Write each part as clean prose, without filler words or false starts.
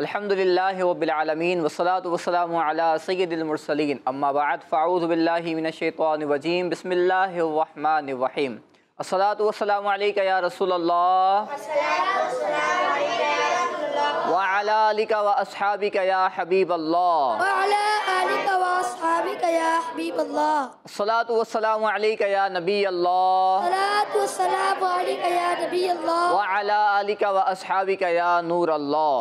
अल्हम्दुलिल्लाहि रब्बिल आलमीन वस्सलातु वस्सलामु अला सय्यिदिल मुरसलीन अम्मा बाद फ़अऊज़ु बिल्लाहि मिनश शैतानिर रजीम बिस्मिल्लाहिर रहमानिर रहीम। अस्सलातु वस्सलामु अलैका या रसूलल्लाह व अला आलिका व अस्हाबिका या हबीबल्लाह। अस्सलातु वस्सलामु अलैका या नबी अल्लाह व अला आलिका व अस्हाबिका या नूर अल्लाह।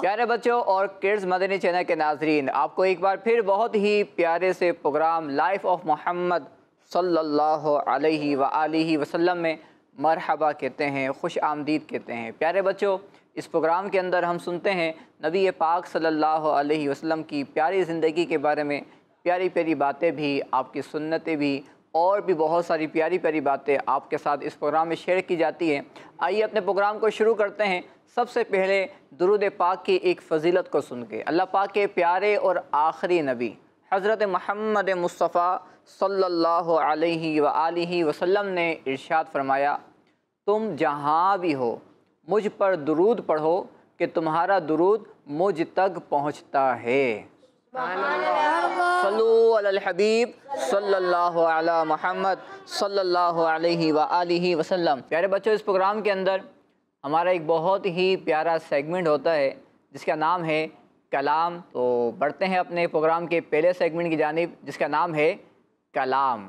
प्यारे बच्चों और किड्स मदनी चैनल के नाजरीन, आपको एक बार फिर बहुत ही प्यारे से प्रोग्राम लाइफ ऑफ मोहम्मद सल्लल्लाहु अलैहि व आलिहि वसल्लम में मरहबा कहते हैं, खुश आमदीद कहते हैं। प्यारे बच्चों, इस प्रोग्राम के अंदर हम सुनते हैं नबी पाक सल्लल्लाहु अलैहि वसल्लम की प्यारी ज़िंदगी के बारे में, प्यारी प्यारी बातें भी, आपकी सुन्नतें भी और भी बहुत सारी प्यारी प्यारी बातें आपके साथ इस प्रोग्राम में शेयर की जाती हैं। आइए अपने प्रोग्राम को शुरू करते हैं सबसे पहले दुरूद पाक की एक फ़जीलत को सुन के। अल्लाह पाक के प्यारे और आखिरी नबी हज़रत मुहम्मद मुस्तफ़ा सल्लल्लाहु अलैहि व आलिहि वसल्लम ने इरशाद फरमाया, तुम जहाँ भी हो मुझ पर दुरूद पढ़ो कि तुम्हारा दुरूद मुझ तक पहुँचता है। सल्लू अलल हबीब सल्लल्लाहु अला मुहम्मद सल्लल्लाहु अलैहि व आलिहि वसल्लम। प्यारे बच्चों, इस प्रोग्राम के अंदर हमारा एक बहुत ही प्यारा सेगमेंट होता है जिसका नाम है कलाम। तो बढ़ते हैं अपने प्रोग्राम के पहले सेगमेंट की जानिब जिसका नाम है कलाम।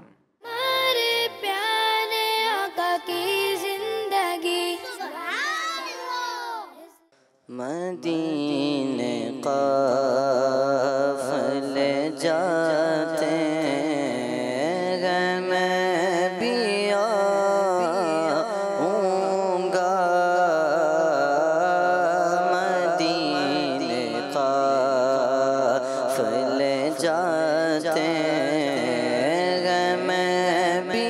मदीने काफले जाते हैं, मैं भी आऊँगा मदीने काफले जाते हैं, मैं भी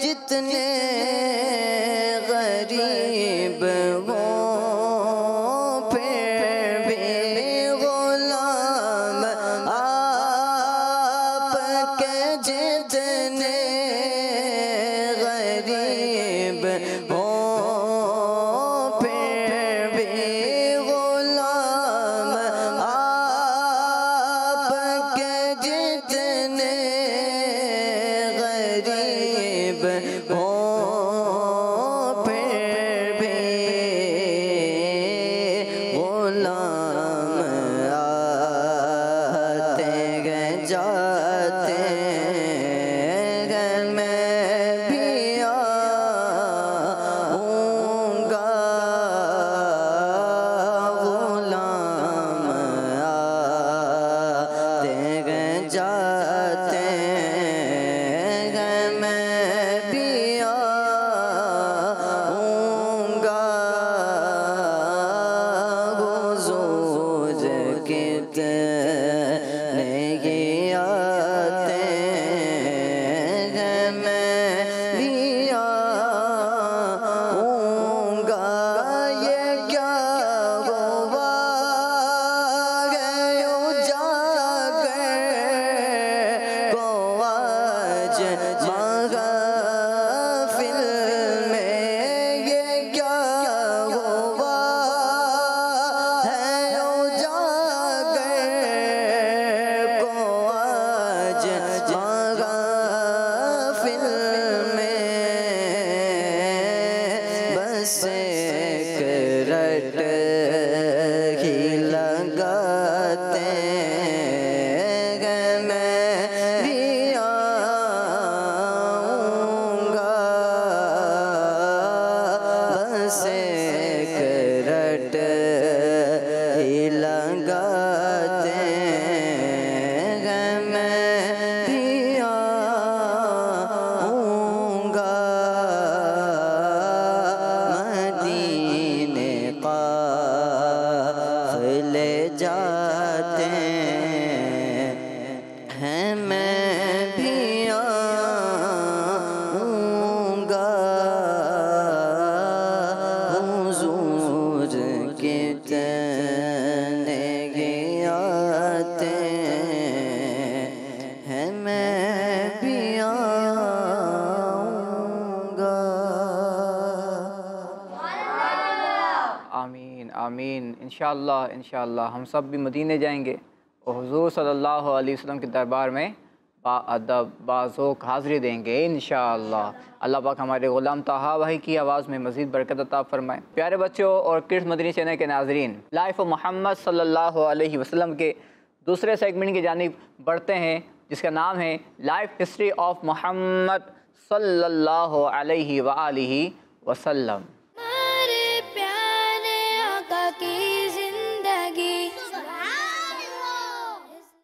जितने के जितने गरीब हो फिर भी गुलाम, आप के जितने गरीब हो फिर भी गुलाम, आते गए जाते गए, मैं भी आऊँगा गुलाम, आते गए जाते गए, मैं भी आऊँगा हुज़ूर के आमीन। इंशाअल्लाह हम सब भी मदीने जाएंगे और हुज़ूर सल्लल्लाहु अलैहि वसल्लम के दरबार में बाअदब बाज़ोक हाज़री देंगे इंशाअल्लाह। अल्लाह पाक हमारे ग़ुलाम ताहा भाई की आवाज़ में मज़ीद बरकत अता फ़रमाए। प्यारे बच्चों और किड्स मदनी चैनल के नाज़रीन, लाइफ मोहम्मद सल्लल्लाहु अलैहि वसल्लम के दूसरे सेगमेंट की जानिब बढ़ते हैं जिसका नाम है लाइफ हिस्ट्री ऑफ मोहम्मद सल्लल्लाहु अलैहि वालिही वसल्लम।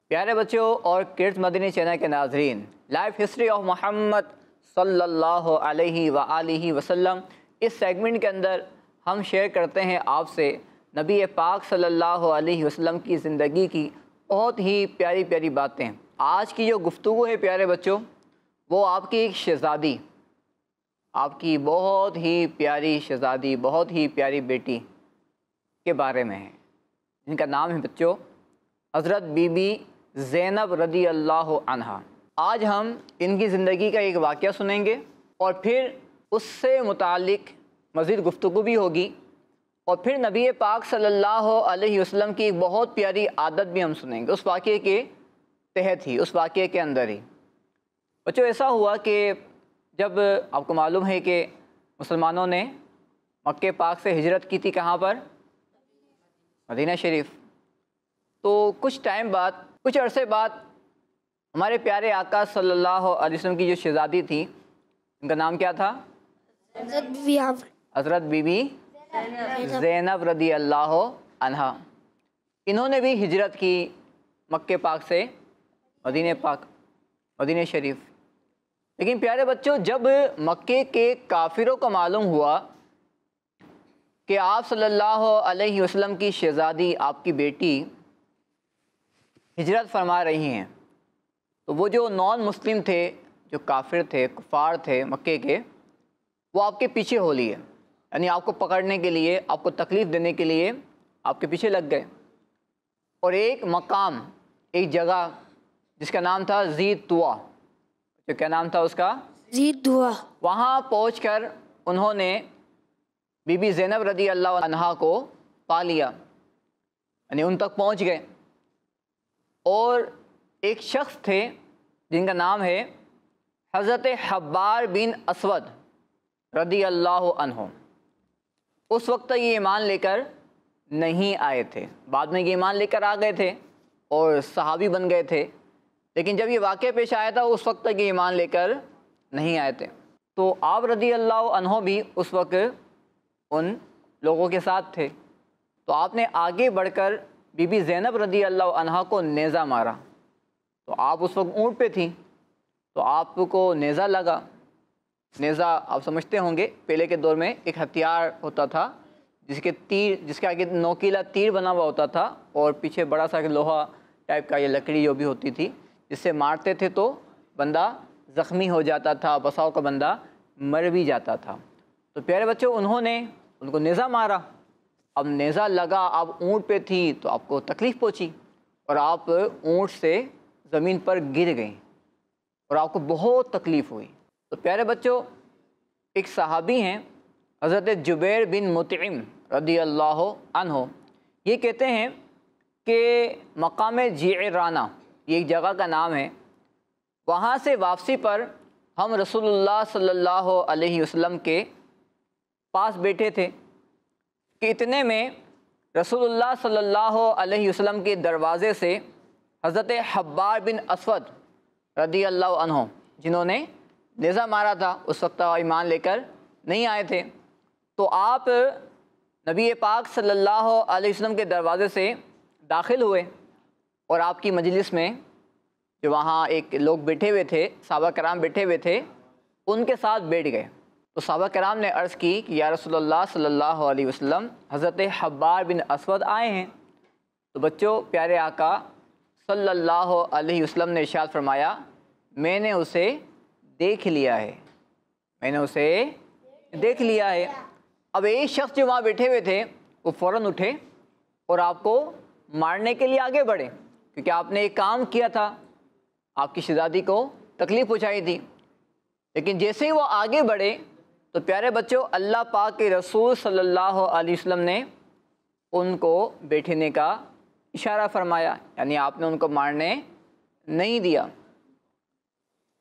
प्यारे बच्चों और किड्स मदनी चैनल के नाज़रीन, लाइफ हिस्ट्री ऑफ मोहम्मद सल्लल्लाहु अलैहि व आलिहि वसल्लम इस सेगमेंट के अंदर हम शेयर करते हैं आपसे नबी पाक सल्लल्लाहु अलैहि वसल्लम की ज़िंदगी की बहुत ही प्यारी प्यारी बातें। आज की जो गुफ्तगू है प्यारे बच्चों, वो आपकी एक शहज़ादी, आपकी बहुत ही प्यारी शहज़ादी, बहुत ही प्यारी बेटी के बारे में है जिनका नाम है बच्चों हज़रत बीबी ज़ैनब रदी अल्लाहु अन्हा। आज हम इनकी ज़िंदगी का एक वाक़या सुनेंगे और फिर उससे मुतालिक मज़ीद गुफ्तगू भी होगी और फिर नबी पाक सल्लल्लाहु अलैहि वसल्लम की एक बहुत प्यारी आदत भी हम सुनेंगे उस वाक़ये के तहत ही, उस वाक़ये के अंदर ही। बच्चों ऐसा हुआ कि जब आपको मालूम है कि मुसलमानों ने मक्के पाक से हिजरत की थी, कहाँ पर? मदीना शरीफ। तो कुछ टाइम बाद, कुछ अरसे बाद हमारे प्यारे आका सल्लल्लाहु अलैहि वसल्लम की जो शहज़ादी थी उनका नाम क्या था? हज़रत बीबी ज़ैनब रदी अल्लाहु अन्हा। इन्होंने भी हिजरत की मक्के पाक से मदीने पाक, मदीने शरीफ। लेकिन प्यारे बच्चों जब मक्के के काफिरों को मालूम हुआ कि आप सल्लल्लाहु अलैहि वसल्लम की शहज़ादी, आपकी बेटी हिजरत फरमा रही हैं, तो वो जो नॉन मुस्लिम थे, जो काफिर थे, कुफार थे मक्के के, वो आपके पीछे हो लिए, यानी आपको पकड़ने के लिए, आपको तकलीफ़ देने के लिए आपके पीछे लग गए। और एक मकाम, एक जगह जिसका नाम था ज़ीतुआ, जो क्या नाम था उसका, ज़ीतुआ। वहाँ पहुँचकर उन्होंने बीबी ज़ैनब रदी अल्लाह अन्हा को पा लिया, यानी उन तक पहुँच गए। और एक शख्स थे जिनका नाम है हज़रत हब्बार बिन असवद रदी अल्लाह अन्हो। उस वक्त ये ईमान लेकर नहीं आए थे, बाद में ये ईमान लेकर आ गए थे और सहाबी बन गए थे, लेकिन जब ये वाक़या पेश आया था उस वक्त तक ये ईमान लेकर नहीं आए थे। तो आप रदी अल्लाह अन्हो भी उस वक्त उन लोगों के साथ थे। तो आपने आगे बढ़कर बीबी ज़ैनब रदी अल्लाह अन्हा को नेज़ा मारा। तो आप उस वक्त ऊँट पे थी, तो आपको नेज़ा लगा। नेज़ा आप समझते होंगे पहले के दौर में एक हथियार होता था जिसके आगे नोकीला तीर बना हुआ होता था और पीछे बड़ा सा लोहा टाइप का ये लकड़ी जो भी होती थी, जिससे मारते थे तो बंदा ज़ख्मी हो जाता था, बसाओ का बंदा मर भी जाता था। तो प्यारे बच्चों, उन्होंने उनको नेज़ा मारा। अब नेज़ा लगा, आप ऊँट पे थी तो आपको तकलीफ़ पहुँची और आप ऊँट से ज़मीन पर गिर गई और आपको बहुत तकलीफ़ हुई। तो प्यारे बच्चों, एक सहाबी हैं हज़रत जुबैर बिन मुतइम रदी अल्लाह अन्हो, ये कहते हैं कि मकाम जिराना, ये एक जगह का नाम है, वहाँ से वापसी पर हम रसूलुल्लाह सल्लल्लाहु अलैहि वसल्लम के पास बैठे थे कि इतने में रसूलुल्लाह सल्लल्लाहु अलैहि वसल्लम के दरवाज़े से हज़रत हब्बार बिन असवद रदी अल्लाह अन्हो, जिन्होंने नेज़ा मारा था उस वक्त ईमान लेकर नहीं आए थे, तो आप नबी पाक सल्लल्लाहु अलैहि वसल्लम के दरवाज़े से दाखिल हुए और आपकी मजलिस में जो वहाँ एक लोग बैठे हुए थे, सहाबा कराम बैठे हुए थे, उनके साथ बैठ गए। तो सहाबा कराम ने अर्ज़ की कि या रसूलुल्लाह सल्लल्लाहु अलैहि वसल्लम, हज़रत हब्बार बिन असवद आए हैं। तो बच्चों, प्यारे आका सल्लल्लाहु अलैहि वसल्लम ने इरशाद फरमाया, मैंने उसे देख लिया है, मैंने उसे देख लिया है। अब एक शख्स जो वहाँ बैठे हुए थे वो फ़ौरन उठे और आपको मारने के लिए आगे बढ़े, क्योंकि आपने एक काम किया था, आपकी शहज़ादी को तकलीफ़ पहुँचाई थी। लेकिन जैसे ही वो आगे बढ़े तो प्यारे बच्चों, अल्लाह पाक के रसूल सल्लल्लाहु अलैहि वसल्लम ने उनको बैठने का इशारा फरमाया, यानी आपने उनको मारने नहीं दिया।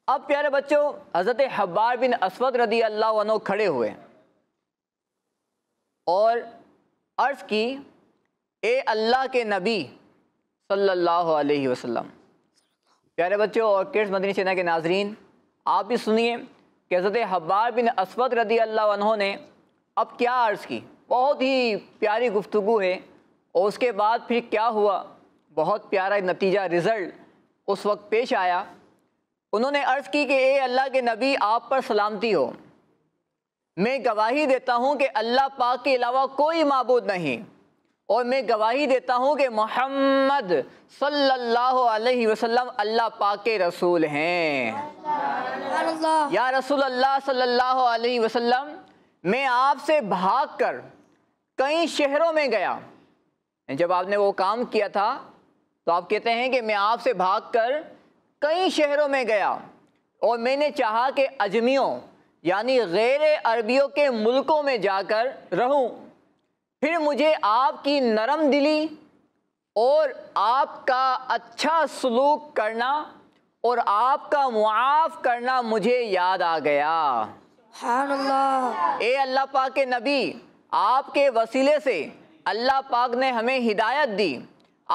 अब प्यारे बच्चों, हज़रत हब्बार बिन असवद रदी अल्लाह अन्हो खड़े हुए और अर्ज़ की, ए अल्लाह के नबी सल्लल्लाहु अलैहि वसल्लम। प्यारे बच्चों और किड्स मदनी चैनल के नाज़रीन, आप भी सुनिए कि हज़रत हब्बार बिन असवद रदी अल्लाह अन्हो ने अब क्या अर्ज़ की। बहुत ही प्यारी गुफ्तगू है और उसके बाद फिर क्या हुआ, बहुत प्यारा नतीजा, रिज़ल्ट उस वक्त पेश आया। उन्होंने अर्ज़ की कि ए अल्लाह के नबी, आप पर सलामती हो, मैं गवाही देता हूँ कि अल्लाह पाक के अलावा कोई माबूद नहीं, और मैं गवाही देता हूँ कि मोहम्मद सल्लल्लाहु अलैहि वसल्लम अल्लाह पाक के रसूल हैं। या रसूल अल्लाह सल्लल्लाहु अलैहि वसल्लम, मैं आपसे भागकर कई शहरों में गया। जब आपने वो काम किया था तो आप कहते हैं कि मैं आपसे भागकर कई शहरों में गया और मैंने चाहा कि अजमियों यानी गैर अरबियों के मुल्कों में जाकर रहूं। फिर मुझे आपकी नरम दिली और आपका अच्छा सलूक करना और आपका मुआफ़ करना मुझे याद आ गया। ए अल्लाह पाक के नबी, आपके वसीले से अल्लाह पाक ने हमें हिदायत दी,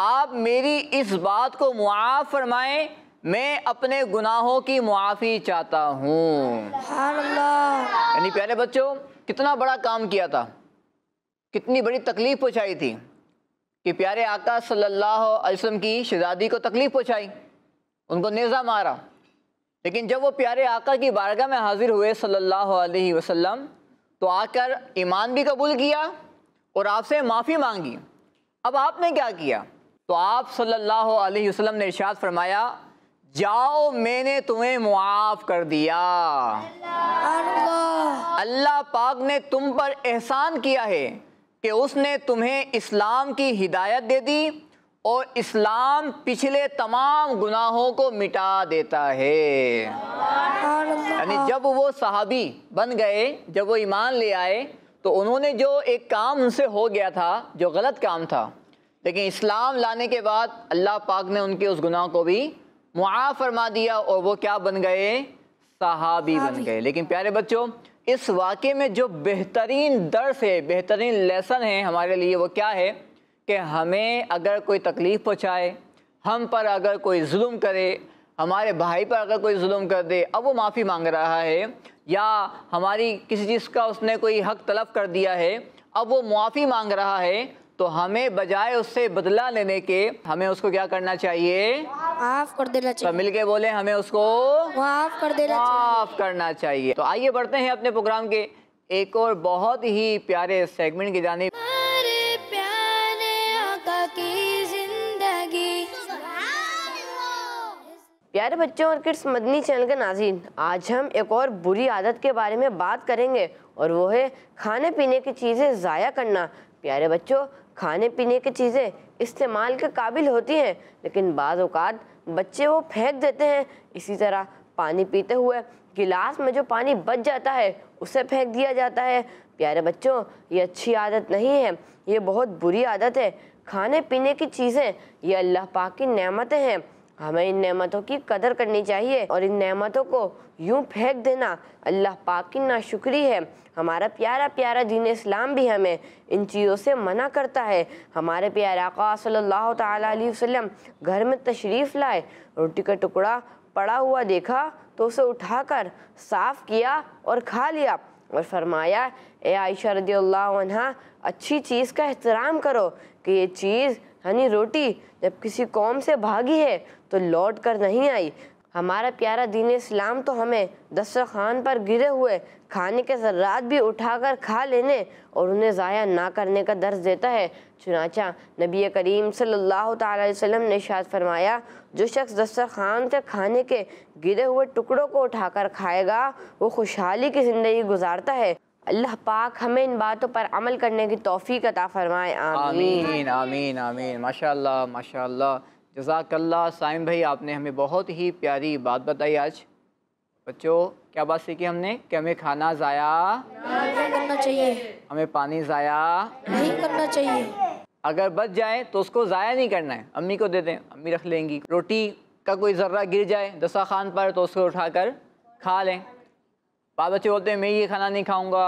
आप मेरी इस बात को मुआफ़ फरमाएं, मैं अपने गुनाहों की मुआफ़ी चाहता हूँ। यानी प्यारे बच्चों, कितना बड़ा काम किया था, कितनी बड़ी तकलीफ़ पहुँचाई थी कि प्यारे आका सल्लल्लाहु अलैहि वसल्लम की शहज़ादी को तकलीफ़ पहुँचाई, उनको नेज़ा मारा। लेकिन जब वो प्यारे आका की बारगाह में हाजिर हुए सल्लल्लाहु अलैहि वसल्लम, तो आकर ईमान भी कबूल किया और आपसे माफ़ी मांगी। अब आपने क्या किया? तो आप सल्लल्लाहु अलैहि वसल्लम ने इरशाद फरमाया, जाओ मैंने तुम्हें मुआफ़ कर दिया, अल्लाह पाक ने तुम पर एहसान किया है कि उसने तुम्हें इस्लाम की हिदायत दे दी और इस्लाम पिछले तमाम गुनाहों को मिटा देता है। यानी जब वो सहाबी बन गए, जब वो ईमान ले आए, तो उन्होंने जो एक काम उनसे हो गया था जो गलत काम था, लेकिन इस्लाम लाने के बाद अल्लाह पाक ने उनके उस गुनाह को भी मुआफ़ फरमा दिया और वो क्या बन गए, सहाबी बन गए। लेकिन प्यारे बच्चों, इस वाक़े में जो बेहतरीन दर्स है, बेहतरीन लेसन है हमारे लिए, वो क्या है कि हमें अगर कोई तकलीफ़ पहुँचाए, हम पर अगर कोई जुल्म करे, हमारे भाई पर अगर कोई जुल्म कर दे, अब वो माफ़ी मांग रहा है, या हमारी किसी चीज़ का उसने कोई हक़ तलब कर दिया है, अब वो मुआफ़ी मांग रहा है, तो हमें बजाय उससे बदला लेने के हमें उसको क्या करना चाहिए, माफ़ कर देना चाहिए। तो मिलके बोले, हमें उसको माफ़ कर देना चाहिए, माफ़ करना चाहिए। तो आइए बढ़ते हैं अपने प्रोग्राम के एक और बहुत ही प्यारे सेगमेंट की जानिब। प्यारे बच्चों और किड्स मदनी चैनल के नाज़रीन, आज हम एक और बुरी आदत के बारे में बात करेंगे और वो है खाने पीने की चीज़ें ज़ाया करना। प्यारे बच्चों, खाने पीने की चीज़ें इस्तेमाल के काबिल होती हैं, लेकिन बाज़ औक़ात बच्चे वो फेंक देते हैं। इसी तरह पानी पीते हुए गिलास में जो पानी बच जाता है उसे फेंक दिया जाता है। प्यारे बच्चों, ये अच्छी आदत नहीं है, ये बहुत बुरी आदत है। खाने पीने की चीज़ें ये अल्लाह पाक की नेमतें हैं, हमें इन नेमतों की कदर करनी चाहिए और इन नेमतों को यूँ फेंक देना अल्लाह पाक की नाशुक्री है। हमारा प्यारा प्यारा दीन इस्लाम भी हमें इन चीज़ों से मना करता है। हमारे प्यारे आका सल्लल्लाहु तआला अलैहि वसल्लम घर में तशरीफ़ लाए, रोटी का टुकड़ा पड़ा हुआ देखा तो उसे उठाकर साफ़ किया और खा लिया और फरमाया, ए आयशा रदियल्लाहु अन्हा, अच्छी चीज़ का एहतराम करो कि ये चीज़ यानी रोटी जब किसी कौम से भागी है तो लौट कर नहीं आई। हमारा प्यारा दीन इस्लाम तो हमें दस्तरखान पर गिरे हुए खाने के ज़र्रात भी उठाकर खा लेने और उन्हें ज़ाया ना करने का दर्स देता है। चुनाचा नबी करीम सल्लल्लाहु तआला अलैहि वसल्लम ने इरशाद फरमाया, जो शख्स दस्तरखान के खाने के गिरे हुए टुकड़ों को उठाकर खाएगा वो खुशहाली की ज़िंदगी गुजारता है। अल्लाह पाक हमें इन बातों पर अमल करने की तौफीक अता फरमाए, आमीन आमीन आमीन, आमीन। माशाल्लाह माशाल्लाह, जज़ाकल्लाह। साइम भाई, आपने हमें बहुत ही प्यारी बात बताई। आज बच्चों क्या बात सीखी हमने कि हमें खाना ज़ाया नहीं करना चाहिए, हमें पानी ज़ाया नहीं करना चाहिए, अगर बच जाए तो उसको ज़ाया नहीं करना है, अम्मी को दे दें, अम्मी रख लेंगी। रोटी का कोई ज़र्रा गिर जाए दस्तरखान पर तो उसको उठाकर खा लें। बाद बच्चे बोलते हैं मैं ये खाना नहीं खाऊंगा,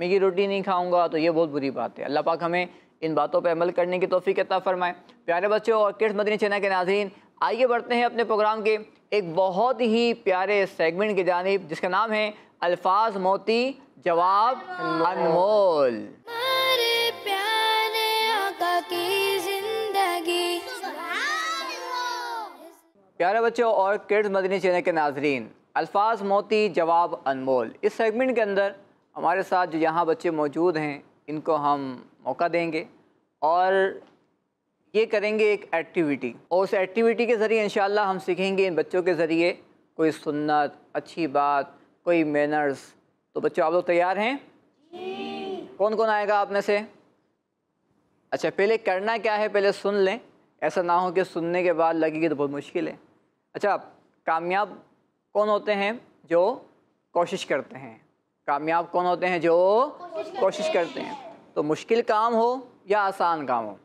मैं ये रोटी नहीं खाऊंगा, तो ये बहुत बुरी बात है। अल्लाह पाक हमें इन बातों पर अमल करने की तौफीक अता फरमाए। प्यारे बच्चों और किड्स मदनी चैनल के नाज़रीन, आइए बढ़ते हैं अपने प्रोग्राम के एक बहुत ही प्यारे सेगमेंट की जानिब जिसका नाम है अल्फाज मोती जवाब अनमोल। प्यारे बच्चों और किड्स मदनी चैनल के नाज़रीन, अल्फाज मोती जवाब अनमोल, इस सेगमेंट के अंदर हमारे साथ जो यहाँ बच्चे मौजूद हैं इनको हम मौका देंगे और ये करेंगे एक एक्टिविटी, और उस एक्टिविटी के ज़रिए इंशाल्लाह हम सीखेंगे इन बच्चों के ज़रिए कोई सुन्नत, अच्छी बात, कोई मैनर्स। तो बच्चों आप लोग तैयार हैं? कौन कौन आएगा आप में से? अच्छा, पहले करना क्या है, पहले सुन लें, ऐसा ना हो कि सुनने के बाद लगेगी तो बहुत मुश्किल है। अच्छा, कामयाब कौन होते हैं? जो कोशिश करते हैं। कामयाब कौन होते हैं? जो कोशिश करते हैं। तो मुश्किल काम हो या आसान काम हो,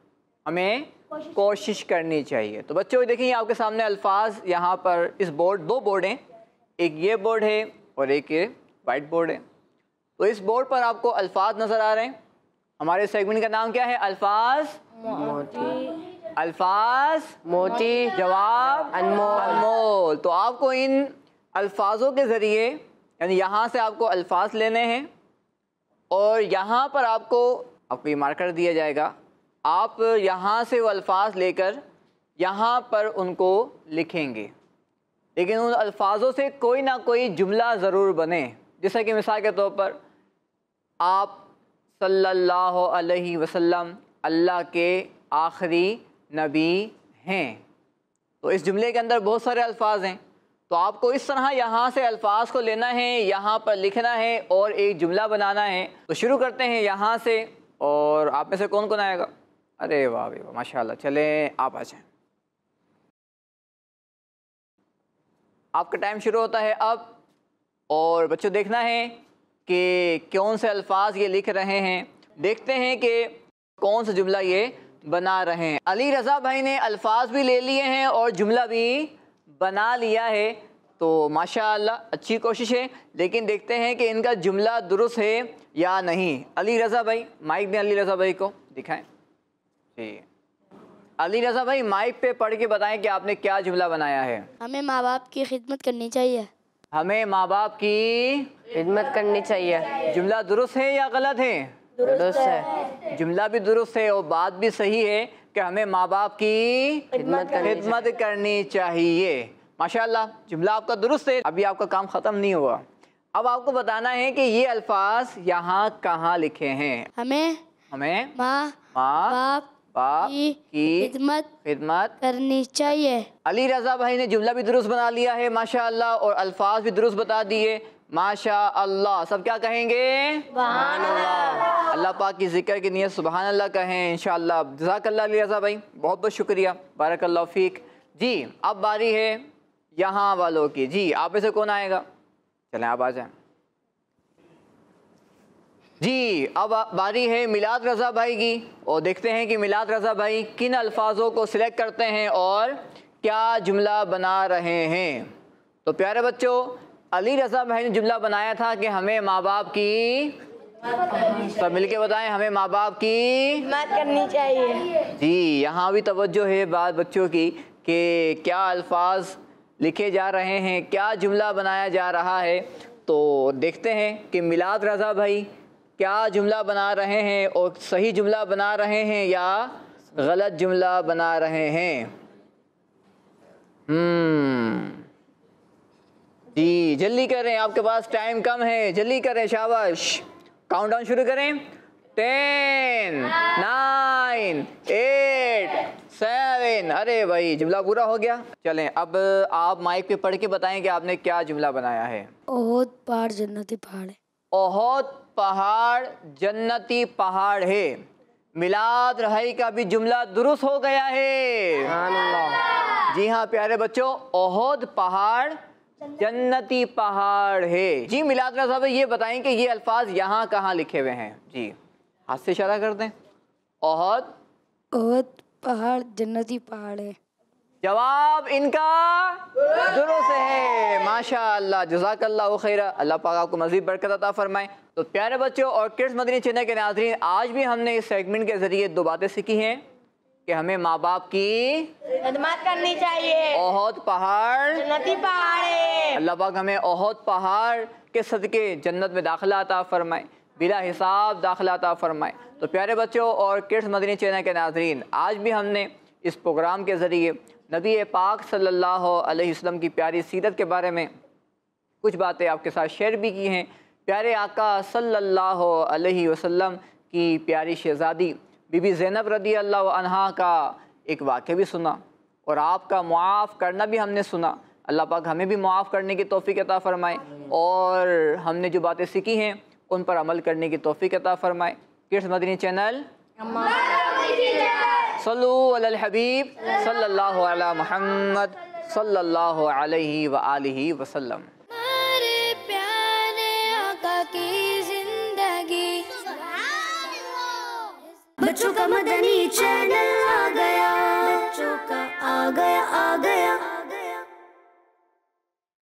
हमें कोशिश करनी चाहिए। तो बच्चों देखिए आपके सामने अल्फाज यहाँ पर इस बोर्ड, दो बोर्ड हैं, एक ये बोर्ड है और एक ये वाइट बोर्ड है। तो इस बोर्ड पर आपको अल्फाज नज़र आ रहे हैं। हमारे सेगमेंट का नाम क्या है? अल्फाज मोती, अल्फाज मोती जवाब अनमोल। तो आपको इन अल्फाजों के ज़रिए यानी यहाँ से आपको अल्फाज लेने हैं और यहाँ पर आपको ये मार्कर दिया जाएगा, आप यहाँ से वो अल्फाज लेकर यहाँ पर उनको लिखेंगे, लेकिन उन अल्फाजों से कोई ना कोई जुमला ज़रूर बने। जैसा कि मिसाल के तौर पर आप सल्लल्लाहु अलैहि वसल्लम अल्लाह के आखिरी नबी हैं, तो इस जुमले के अंदर बहुत सारे अल्फाज हैं, तो आपको इस तरह यहाँ से अल्फाज को लेना है, यहाँ पर लिखना है और एक जुमला बनाना है। तो शुरू करते हैं यहाँ से। और आप में से कौन कौन आएगा? अरे वाह वाह माशाल्लाह। चलें आप आ जाएं, आपका टाइम शुरू होता है अब। और बच्चों देखना है कि कौन से अल्फाज ये लिख रहे हैं, देखते हैं कि कौन सा जुमला ये बना रहे हैं। अली रज़ा भाई ने अल्फाज भी ले लिए हैं और जुमला भी बना लिया है, तो माशाल्लाह अच्छी कोशिश है। लेकिन देखते हैं कि इनका जुमला दुरुस्त है या नहीं। अली रज़ा भाई माइक में, अली रज़ा भाई को दिखाएं जी। अली रज़ा भाई माइक पे पढ़ के बताएं कि आपने क्या जुमला बनाया है। हमें माँ बाप की खिदमत करनी चाहिए, हमें माँ बाप की खिदमत करनी चाहिए। जुमला दुरुस्त है या गलत है? दुरुस्त है। जुमला भी दुरुस्त है और बात भी सही है कि हमें माँ बाप की खिदमत करनी चाहिए। माशाल्लाह जुमला आपका दुरुस्त है। अभी आपका काम ख़त्म नहीं हुआ, अब आपको बताना है कि ये अल्फाज यहाँ कहाँ लिखे हैं। हमें हमें माँ बाप की खिदमत करनी चाहिए। अली रज़ा भाई ने जुमला भी दुरुस्त बना लिया है माशाल्लाह, और अल्फाज भी दुरुस्त बता दिए माशाअल्लाह। सब क्या कहेंगे? सुभान अल्लाह। अल्लाह पाक की जिक्र की नियत सुभान अल्लाह कहें इंशाअल्लाह। जज़ाकल्लाह अली रज़ा भाई, बहुत बहुत शुक्रिया, बारकल्लाहु फीक। जी अब बारी है यहाँ वालों की। जी आप में से कौन आएगा? चलें आप आ जाएं जी। अब बारी है मिलाद रज़ा भाई की, और देखते हैं कि मिलाद रज़ा भाई किन अल्फाजों को सिलेक्ट करते हैं और क्या जुमला बना रहे हैं। तो प्यारे बच्चों, अली रज़ा भाई ने जुमला बनाया था कि हमें माँ बाप की, सब मिल के बताएं, हमें माँ बाप की खिदमत करनी चाहिए। जी यहाँ भी तवज्जो है बात बच्चों की कि क्या अल्फाज लिखे जा रहे हैं, क्या जुमला बनाया जा रहा है। तो देखते हैं कि मिलाद रज़ा भाई क्या जुमला बना रहे हैं और सही जुमला बना रहे हैं या गलत जुमला बना रहे हैं। जी जल्दी करें, आपके पास टाइम कम है, जल्दी करें। शाबाश। काउंटडाउन शुरू करें। 10, 9, 8, 7। अरे भाई जुमला पूरा हो गया। चलें अब आप माइक पे पढ़ के बताएं कि आपने क्या जुमला बनाया है। ओहद पहाड़ जन्नती पहाड़ है। ओहद पहाड़ जन्नती पहाड़ है। मिलाद रहाई का भी जुमला दुरुस्त हो गया है। अल्लाह। जी हाँ प्यारे बच्चों, ओहद पहाड़ जन्नती पहाड़ है। जी मिलाद रज़ा साहब ये बताएं कि ये अल्फाज यहाँ कहाँ लिखे हुए हैं। जी हाथ से इशारा कर दें। ओहद पहाड़ जन्नती पहाड़ है। जवाब इनका दुरुस्त है माशाअल्लाह। जज़ाकल्लाहु खैरा, अल्लाह पाक आपको मज़ीद बरकत अता फरमाए। तो प्यारे बच्चों और किड्स मदनी चैनल के नाज़रीन, आज भी हमने इस सेगमेंट के ज़रिए दो बातें सीखी हैं कि हमें माँ बाप की खिदमत करनी चाहिए। ओहद पहाड़ जन्नती पहाड़ है। अल्लाह पाक हमें ओहद पहाड़ के सदके जन्नत में दाखिला अता फरमाए, बिला हिसाब दाखिला अता फरमाए। तो प्यारे बच्चों और किड्स मदनी चैनल के नाज़रीन, आज भी हमने इस प्रोग्राम के ज़रिए नबी पाक सल्लल्लाहु अलैहि वसल्लम की प्यारी सीरत के बारे में कुछ बातें आपके साथ शेयर भी की हैं। प्यारे आका सल्लल्लाहु अलैहि वसल्लम की प्यारी शहज़ादी बीबी ज़ैनब रदी अल्लाहु अन्हा का एक वाक़या भी सुना, और आपका मुआफ़ करना भी हमने सुना। अल्लाह पाक हमें भी मुआफ़ करने की तौफ़ीक़ अता फ़रमाए, और हमने जो बातें सीखी हैं उन पर अमल करने की तौफ़ीक़ अता फ़रमाए। किड्स मदनी चैनल सल्लू अलल हबीब सल्लल्लाहु अला मुहम्मद सल्लल्लाहु अलैहि व आलिहि वसल्लम। बच्चों का मदनी चैनल आ गया, बच्चों का आ गया